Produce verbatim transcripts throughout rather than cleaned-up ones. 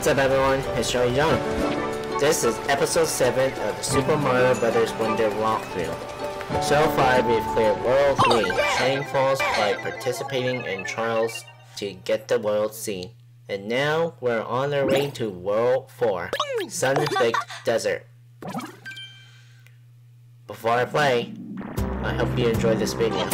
What's up, everyone? It's Charlie Young. This is episode seven of the Super Mario Bros Wonder walkthrough. So far, we've cleared World three, Train Falls, by participating in trials to get the World C. And now, we're on our way to World four, Sun Baked Desert. Before I play, I hope you enjoy this video.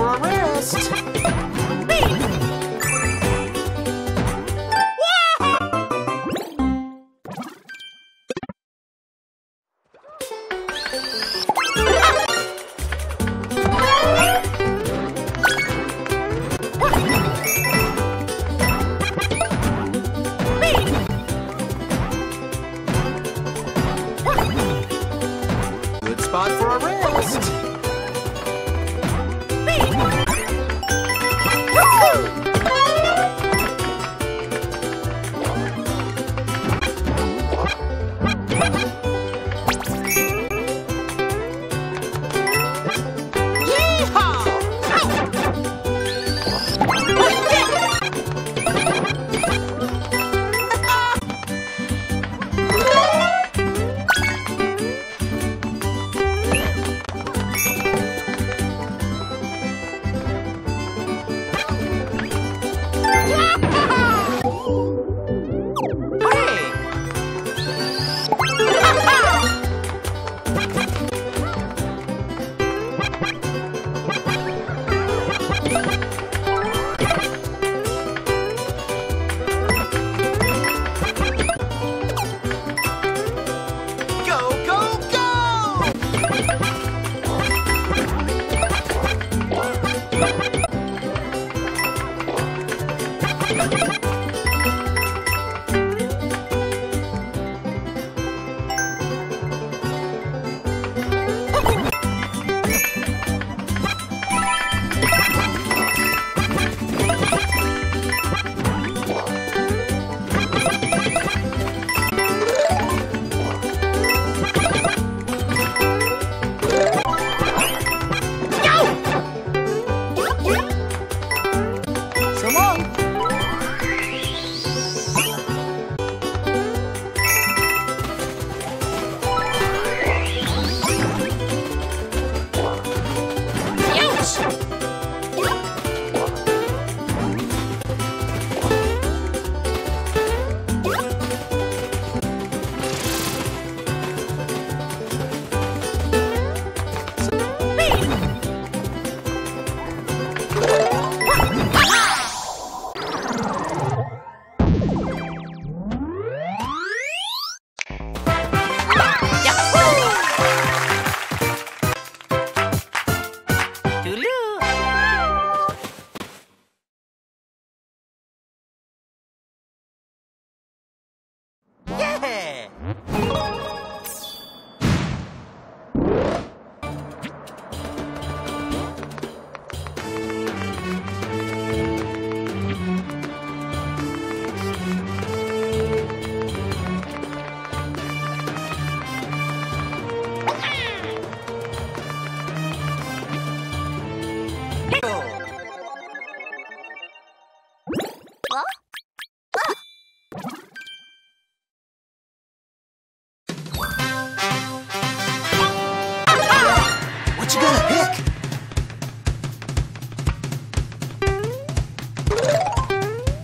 for a rest. Good spot for a rest.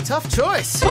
Tough choice. You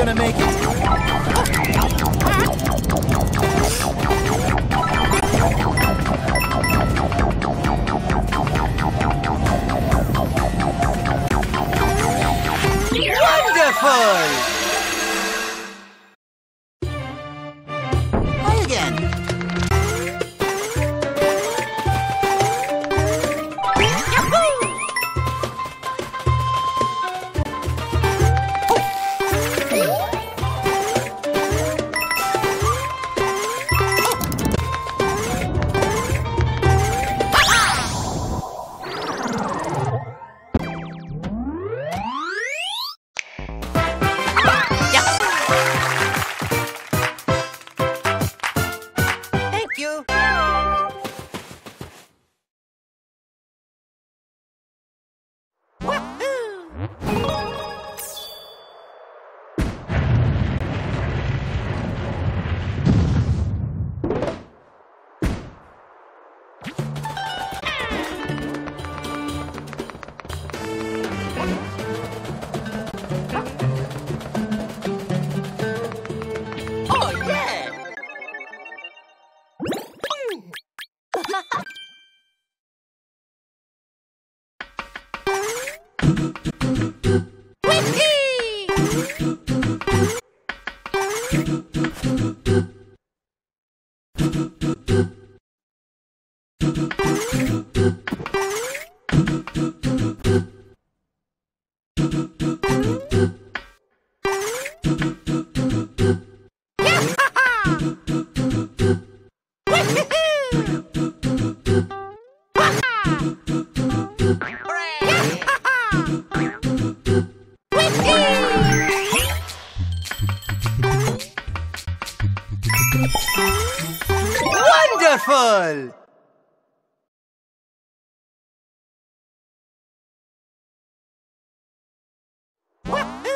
gonna make it. Wonderful! Wonderful!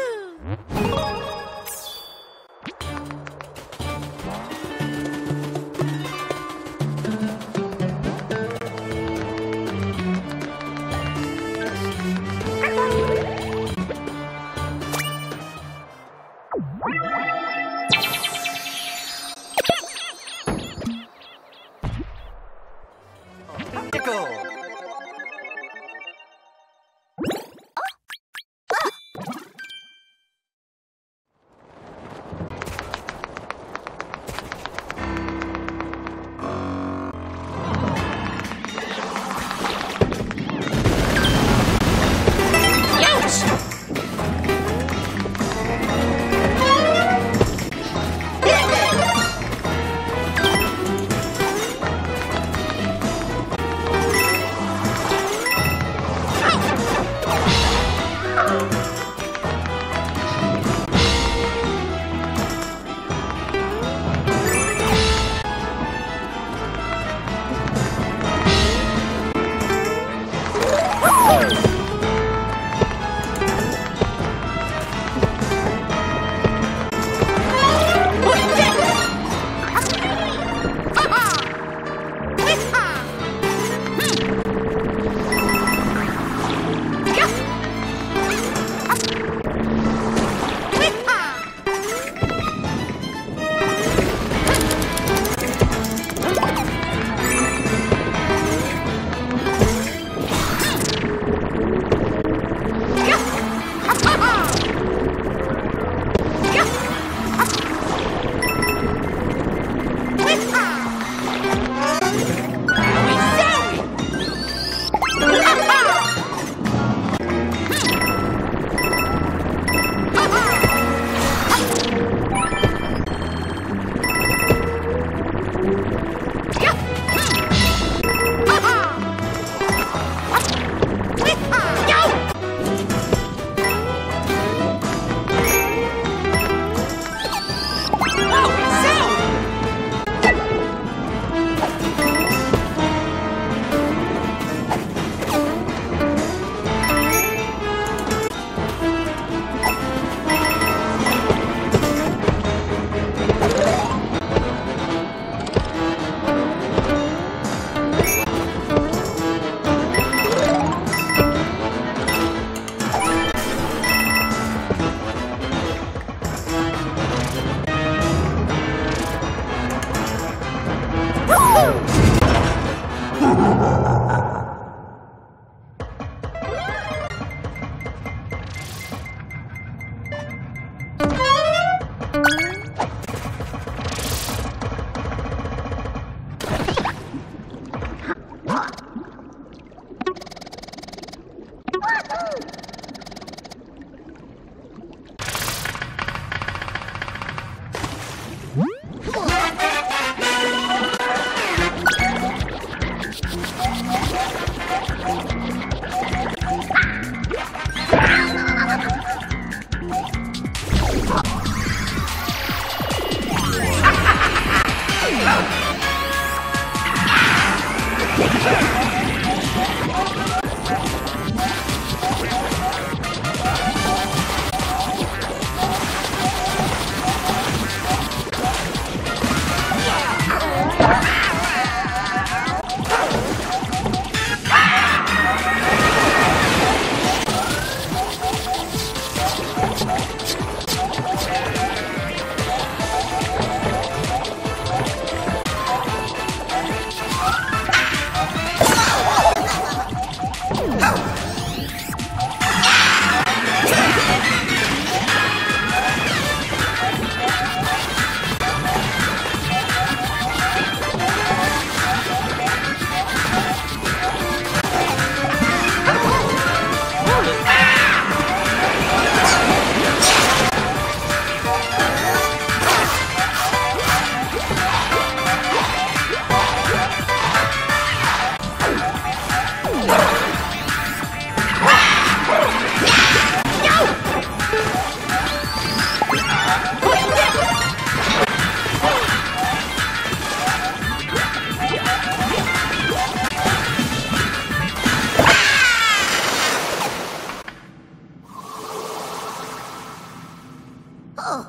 Oh.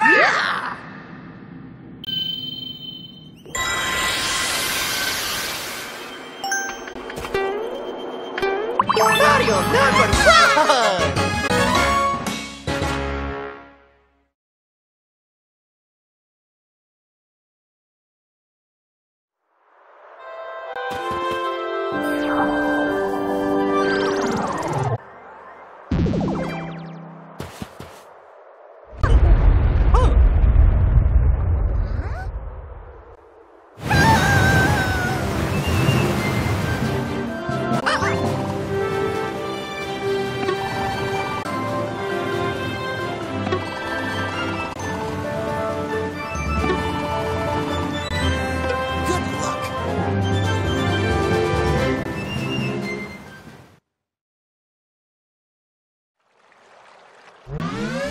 Yeah. Mario number one. What?